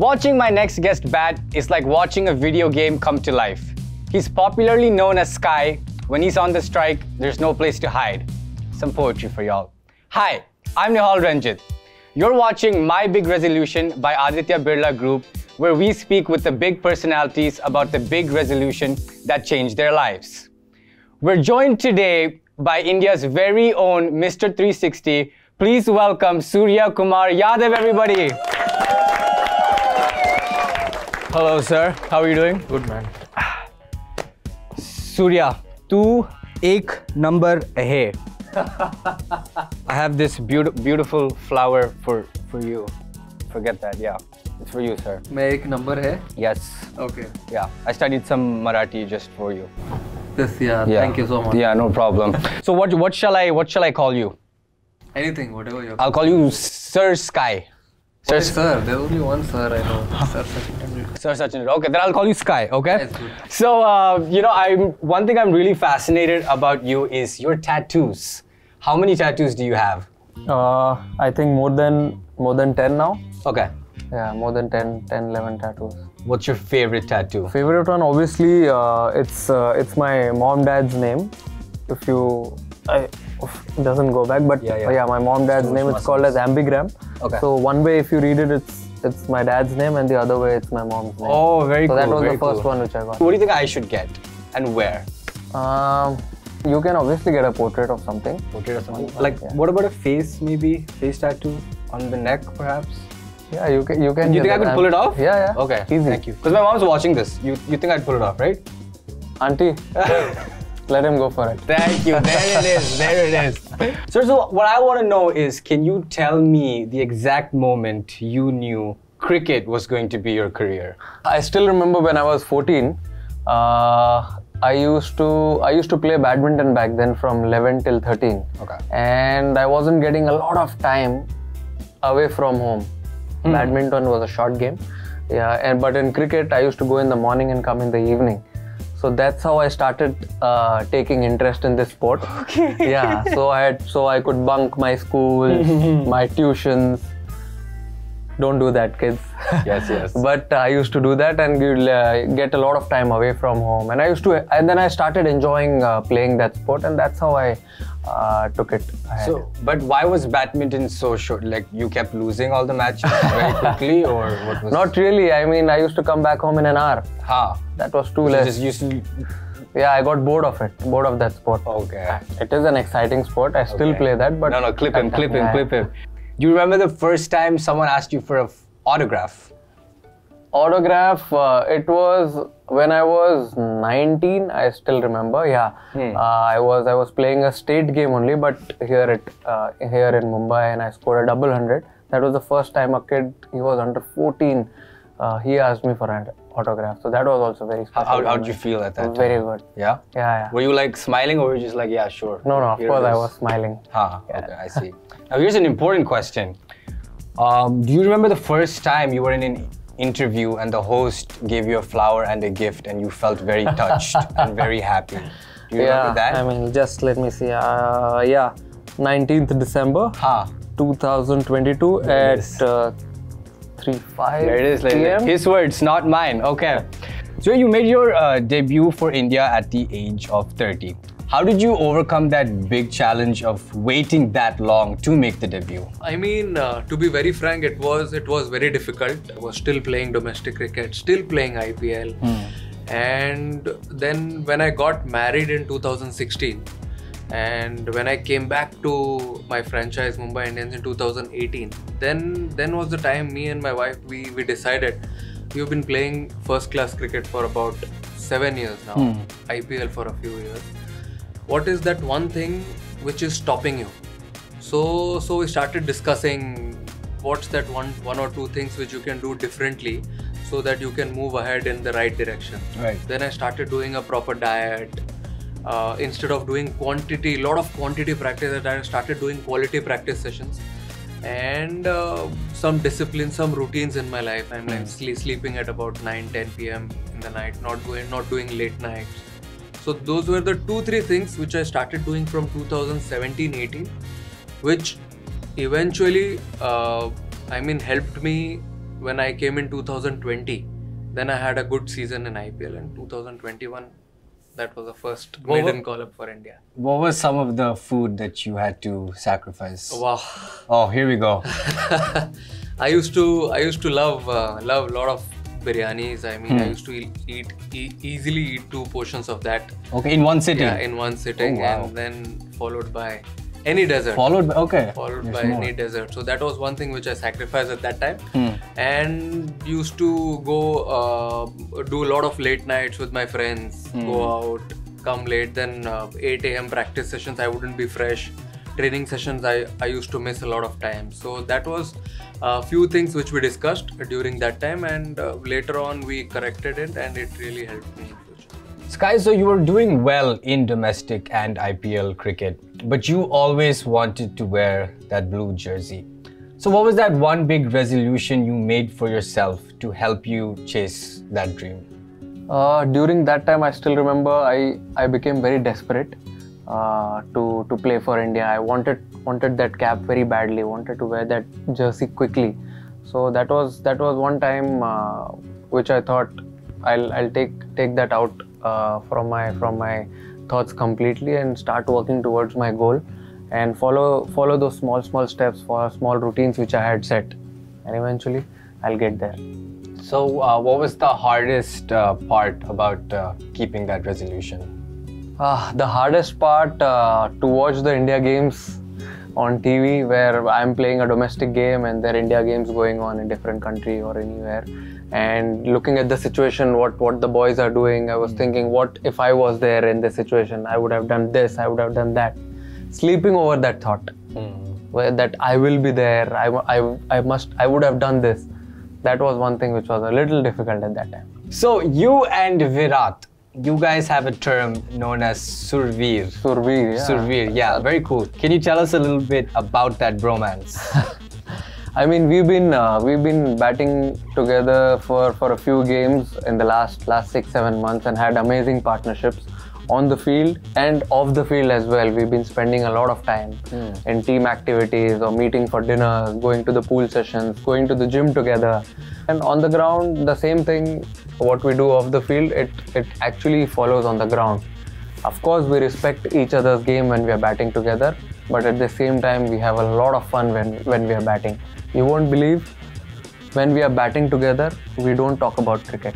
Watching my next guest bat is like watching a video game come to life. He's popularly known as Sky. When he's on the strike, there's no place to hide. Some poetry for y'all. Hi, I'm Nehal Ranjit. You're watching My Big Resolution by Aditya Birla Group, where we speak with the big personalities about the big resolution that changed their lives. We're joined today by India's very own Mr. 360. Please welcome Suryakumar Yadav, everybody. Hello, sir. How are you doing? Good, man. Surya, tu ek number hai. I have this beautiful flower for you. Forget that, yeah. It's for you, sir. Main ek number hai? Yes. Okay. Yeah, I studied some Marathi just for you. This, yeah. Thank you so much. Yeah, no problem. So what shall I call you? Anything, whatever you. I'll call you Sir Sky. Sir, okay, sir. There will be one sir I know. Sir Sachin Tendulkar. Sir Sachin. Okay, then I'll call you Sky. Okay. That's good. So you know, one thing I'm really fascinated about you is your tattoos. How many tattoos do you have? I think more than 10 now. Okay. Yeah, more than 10, 11 tattoos. What's your favorite tattoo? Favorite one, obviously, it's my mom dad's name. If you. It doesn't go back, but yeah, my mom dad's name is called as ambigram. Okay. So one way, if you read it, it's my dad's name, and the other way, it's my mom's name. Oh, very cool. So that was the first one which I got. What do you think I should get, and where? You can obviously get a portrait of something. Portrait of something. Like, yeah. What about a face? Maybe face tattoo on the neck, perhaps. Yeah, you can. You think I could pull it off? Yeah, yeah. Okay. Easy. Thank you. Because my mom's watching this. You think I'd pull it off, right? Auntie. Let him go for it. Thank you. There it is. There it is. So what I want to know is, can you tell me the exact moment you knew cricket was going to be your career? I still remember when I was 14. I used to play badminton back then from 11 till 13. Okay. And I wasn't getting a lot of time away from home. Mm. Badminton was a short game. Yeah. But in cricket, I used to go in the morning and come in the evening. So that's how I started taking interest in this sport. Okay. Yeah. So I could bunk my school, my tuitions. Don't do that, kids. Yes, yes. But I used to do that and get a lot of time away from home. And then I started enjoying playing that sport, and that's how I took it ahead. So, but why was badminton so short? Like, you kept losing all the matches very quickly, or what was? Not really. I mean, I used to come back home in an hour. Ha. That was too less. Yeah, I got bored of that sport. Okay. It is an exciting sport. I still play that, but no, clip him. Do you remember the first time someone asked you for an autograph? Autograph, it was when I was 19, I still remember, yeah. Hmm. I was playing a state game only, but here in Mumbai, and I scored a double-100. That was the first time a kid, he was under 14, he asked me for an autograph. So that was also very special. How did you feel at that time? Very good. Yeah? Yeah. Were you like smiling, or were you just like, yeah, sure? No, no, of course I was smiling. Ha, yeah. Okay, I see. Now here's an important question. Do you remember the first time you were in an interview and the host gave you a flower and a gift and you felt very touched and very happy? Do you remember that? I mean, just let me see. 19th December 2022 at 3:05 p.m. There it is. Like, his words, not mine. Okay. So you made your debut for India at the age of 30. How did you overcome that big challenge of waiting that long to make the debut? I mean, to be very frank, it was very difficult. I was still playing domestic cricket, still playing IPL. Mm. And then when I got married in 2016, and when I came back to my franchise Mumbai Indians in 2018, then was the time me and my wife, we decided, we've been playing first class cricket for about 7 years now, IPL for a few years. What is that one thing which is stopping you? So we started discussing what's that one or two things which you can do differently so that you can move ahead in the right direction. Right. Then I started doing a proper diet. Instead of doing a lot of quantity practice, I started doing quality practice sessions. And some discipline, some routines in my life. I'm like sleeping at about 9-10 p.m. in the night, not doing late nights. So those were the 2-3 things which I started doing from 2017-18, which eventually, helped me when I came in 2020, then I had a good season in IPL, and 2021, that was the first maiden call-up for India. What was some of the food that you had to sacrifice? Wow. Oh, here we go. I used to love a lot of biryanis. I mean, I used to easily eat two portions of that. Okay, in one sitting? Yeah, in one sitting. Oh, wow. And then followed by any dessert. Followed by any dessert. So that was one thing which I sacrificed at that time. And used to go do a lot of late nights with my friends. Go out, come late, then 8 AM practice sessions, I wouldn't be fresh. Training sessions I used to miss a lot of time. So that was a few things which we discussed during that time, and later on we corrected it, and it really helped me. Sky, so you were doing well in domestic and IPL cricket, but you always wanted to wear that blue jersey. So what was that one big resolution you made for yourself to help you chase that dream? During that time, I still remember I became very desperate to play for India. I wanted that cap very badly, wanted to wear that jersey quickly. So that was one time which I thought I'll take that out from my thoughts completely and start working towards my goal, and follow those small steps, for small routines which I had set, and eventually I'll get there. So what was the hardest part about keeping that resolution? The hardest part to watch the India games on TV, where I'm playing a domestic game and there are India games going on in different country or anywhere, and looking at the situation, what the boys are doing, I was thinking, what if I was there in this situation? I would have done this, I would have done that. Sleeping over that thought, where that I will be there, I would have done this. That was one thing which was a little difficult at that time. So you and Virat, you guys have a term known as Surveer. Surveer, yeah. Surveer, yeah, very cool. Can you tell us a little bit about that bromance? I mean, we've been batting together for a few games in the last 6-7 months, and had amazing partnerships on the field and off the field as well. We've been spending a lot of time in team activities, or meeting for dinner, going to the pool sessions, going to the gym together. And on the ground, the same thing, what we do off the field, it actually follows on the ground. Of course, we respect each other's game when we are batting together, but at the same time, we have a lot of fun when we are batting. You won't believe, when we are batting together, we don't talk about cricket.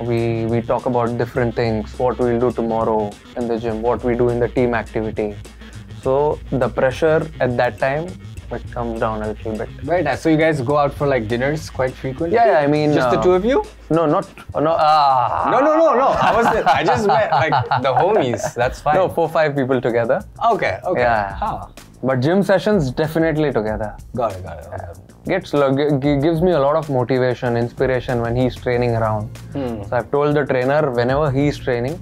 We talk about different things, what we'll do tomorrow in the gym, what we do in the team activity. So the pressure at that time, it comes down a little bit. Very nice. So you guys go out for like dinners quite frequently? Yeah, I mean... Just the two of you? No, not... No. I just met like the homies, that's fine. No, 4-5 people together. Okay. Yeah. Huh. But gym sessions definitely together. Got it. Gives me a lot of motivation, inspiration when he's training around. So I've told the trainer, whenever he's training,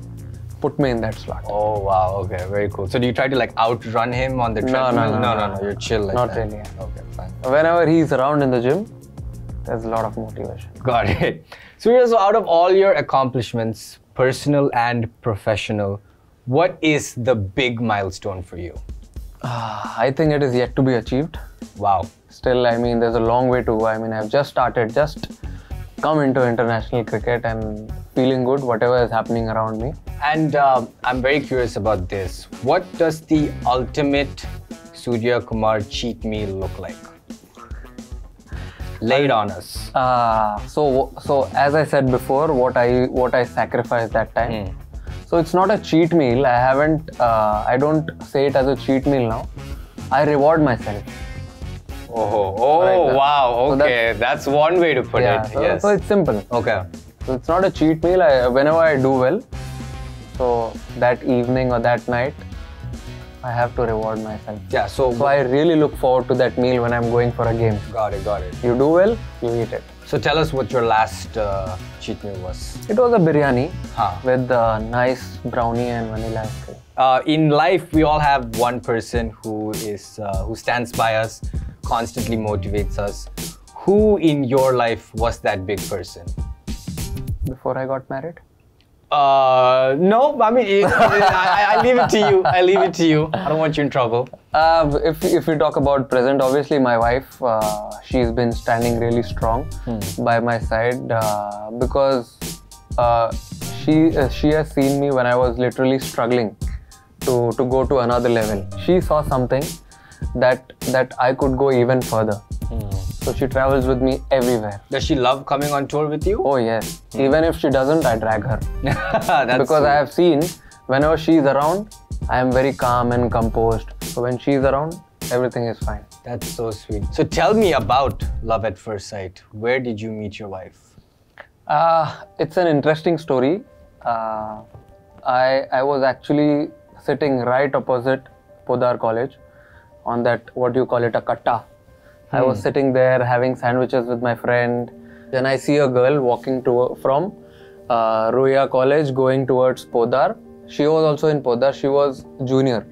put me in that slot. Oh wow, okay, very cool. So do you try to like outrun him on the treadmill? No, you're chill like that. Not really. Okay, fine. Whenever he's around in the gym, there's a lot of motivation. Got it. So out of all your accomplishments, personal and professional, what is the big milestone for you? I think it is yet to be achieved. Wow. Still, I mean, there's a long way to go. I mean, I've just come into international cricket and feeling good, whatever is happening around me. And I'm very curious about this. What does the ultimate Suryakumar cheat meal look like? Lay it on us. So as I said before, what I sacrificed that time. So it's not a cheat meal. I don't say it as a cheat meal now. I reward myself. Oh, wow. Okay, so that's one way to put it. Yes. So it's simple. Okay. So it's not a cheat meal. Whenever I do well, so that evening or that night, I have to reward myself. Yeah. So I really look forward to that meal when I'm going for a game. Got it. You do well, you eat it. So tell us what your last cheat meal was. It was a biryani with a nice brownie and vanilla ice cream. In life, we all have one person who stands by us, constantly motivates us. Who in your life was that big person? Before I got married? No, I mean, I leave it to you. I leave it to you. I don't want you in trouble. If we talk about present, obviously my wife, she's been standing really strong by my side because she has seen me when I was literally struggling to go to another level. She saw something that I could go even further. So she travels with me everywhere. Does she love coming on tour with you? Oh yes. Even if she doesn't, I drag her. Because I have seen, whenever she is around, I am very calm and composed. So when she is around, everything is fine. That's so sweet. So tell me about Love at First Sight. Where did you meet your wife? It's an interesting story. I was actually sitting right opposite Poddar College on that, what do you call it, a katta. I was sitting there having sandwiches with my friend. Then I see a girl walking from Ruia College going towards Poddar. She was also in Poddar. She was junior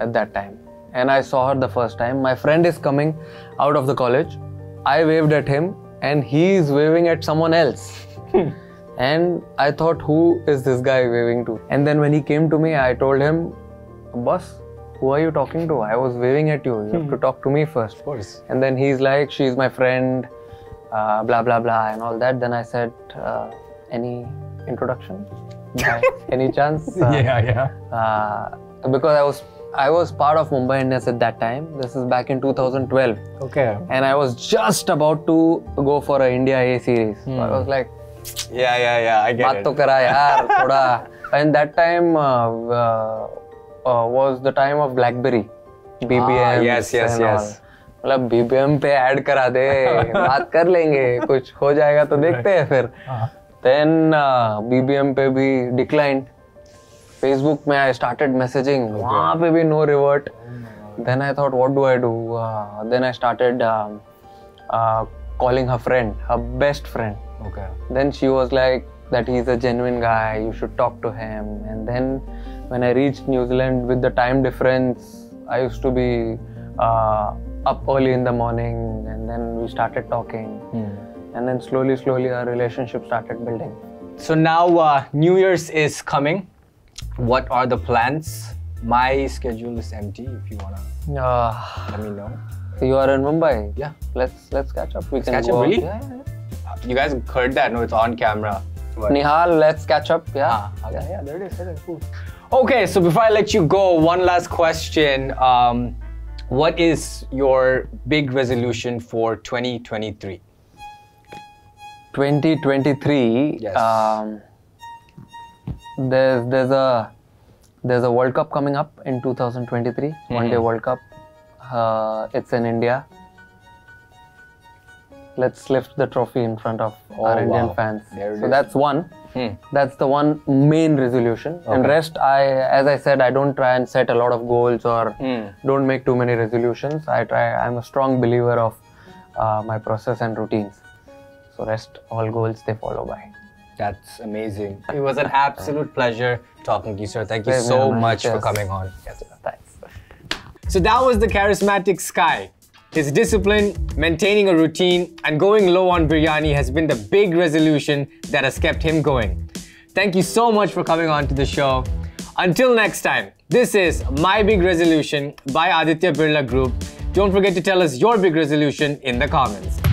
at that time. And I saw her the first time. My friend is coming out of the college. I waved at him and he is waving at someone else. And I thought, who is this guy waving to? And then when he came to me, I told him, "Boss, who are you talking to? I was waving at you. You have to talk to me first." Of course. And then he's like, "She's my friend, blah, blah, blah," and all that. Then I said, "Any introduction? Any chance?" Because I was part of Mumbai Indians at that time. This is back in 2012. Okay. And I was just about to go for an India A series. So I was like, I get it. Baat to kara yaar, thoda. And that time, was the time of BlackBerry, BBM. Yes. मतलब BBM पे add करा दे, बात कर लेंगे, कुछ हो जाएगा तो देखते हैं फिर. Then BBM पे भी declined. Facebook में I started messaging. वहाँ पे भी no revert. Then I thought, what do I do? Then I started calling her friend, her best friend. Okay. Then she was like, that he's a genuine guy, you should talk to him. And then when I reached New Zealand with the time difference, I used to be up early in the morning, and then we started talking. And then slowly our relationship started building. So now New Year's is coming. What are the plans? My schedule is empty if you wanna let me know. So you are in Mumbai? Yeah. Let's catch up. We can catch up, really? Yeah. You guys heard that, no? It's on camera. But Nehal, let's catch up. Yeah, there it is. Cool. Okay, so before I let you go, one last question. What is your big resolution for 2023? 2023. Yes. There's a World Cup coming up in 2023. One Day World Cup. It's in India. Let's lift the trophy in front of our Indian fans. So that's one. That's the one main resolution. Okay. And rest, as I said, I don't try and set a lot of goals or don't make too many resolutions. I'm a strong believer of my process and routines. So rest, all goals, they follow by. That's amazing. It was an absolute pleasure talking to you, sir. Thank you so much for coming on. Yes, thanks. So that was the charismatic Sky. His discipline, maintaining a routine, and going low on biryani has been the big resolution that has kept him going. Thank you so much for coming on to the show. Until next time, this is My Big Resolution by Aditya Birla Group. Don't forget to tell us your big resolution in the comments.